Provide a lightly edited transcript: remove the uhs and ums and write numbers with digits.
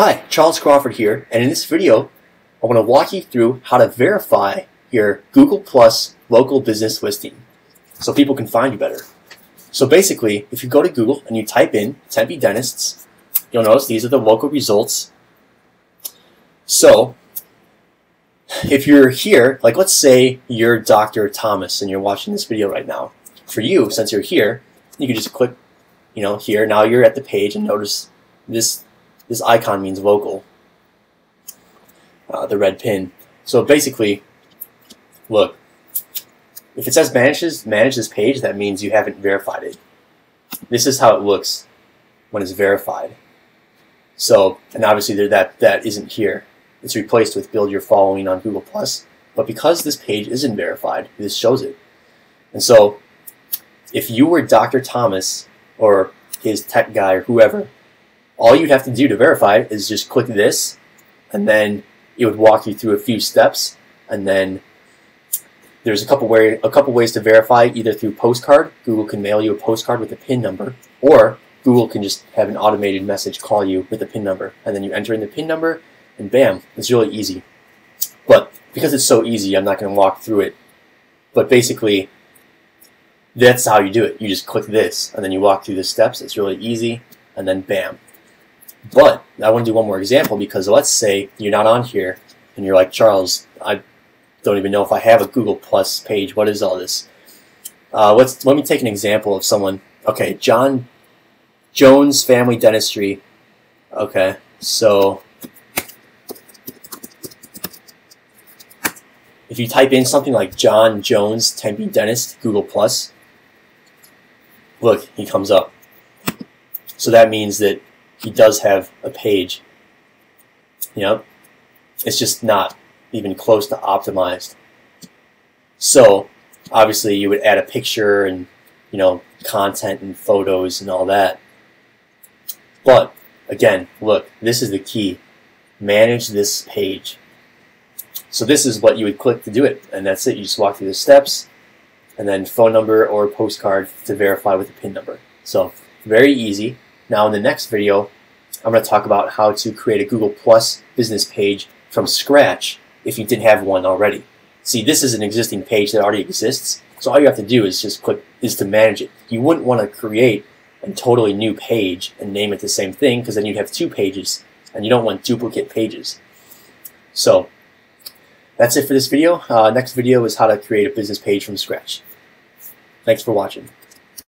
Hi, Charles Crawford here, and in this video I want to walk you through how to verify your Google Plus local business listing so people can find you better. So basically, if you go to Google and you type in Tempe dentists, you'll notice these are the local results. So if you're here, like let's say you're Dr. Thomas and you're watching this video right now, for you, since you're here, you can just click, you know, here. Now you're at the page and notice this icon means local, the red pin. So basically, look, if it says manage this page, that means you haven't verified it. This is how it looks when it's verified. So, and obviously that isn't here. It's replaced with build your following on Google+, but because this page isn't verified, this shows it. And so if you were Dr. Thomas or his tech guy or whoever, all you'd have to do to verify it is just click this, and then it would walk you through a few steps. And then there's a couple ways to verify, either through postcard. Google can mail you a postcard with a PIN number, or Google can just have an automated message call you with the PIN number, and then you enter in the PIN number, and bam, it's really easy. But because it's so easy, I'm not going to walk through it. But basically, that's how you do it. You just click this, and then you walk through the steps. It's really easy, and then bam. But I want to do one more example, because let's say you're not on here and you're like, Charles, I don't even know if I have a Google Plus page. What is all this? Let me take an example of someone. Okay, John Jones Family Dentistry. Okay, so if you type in something like John Jones Tempe Dentist Google Plus, look, he comes up. So that means that he does have a page. You know, it's just not even close to optimized. So obviously you would add a picture and, you know, content and photos and all that. But again, look, this is the key. Manage this page. So this is what you would click to do it, and that's it. You just walk through the steps, and then phone number or postcard to verify with a PIN number. So very easy. Now in the next video, I'm going to talk about how to create a Google Plus business page from scratch if you didn't have one already. See, this is an existing page that already exists, so all you have to do is just to manage it. You wouldn't want to create a totally new page and name it the same thing, because then you'd have two pages, and you don't want duplicate pages. So that's it for this video. Next video is how to create a business page from scratch. Thanks for watching.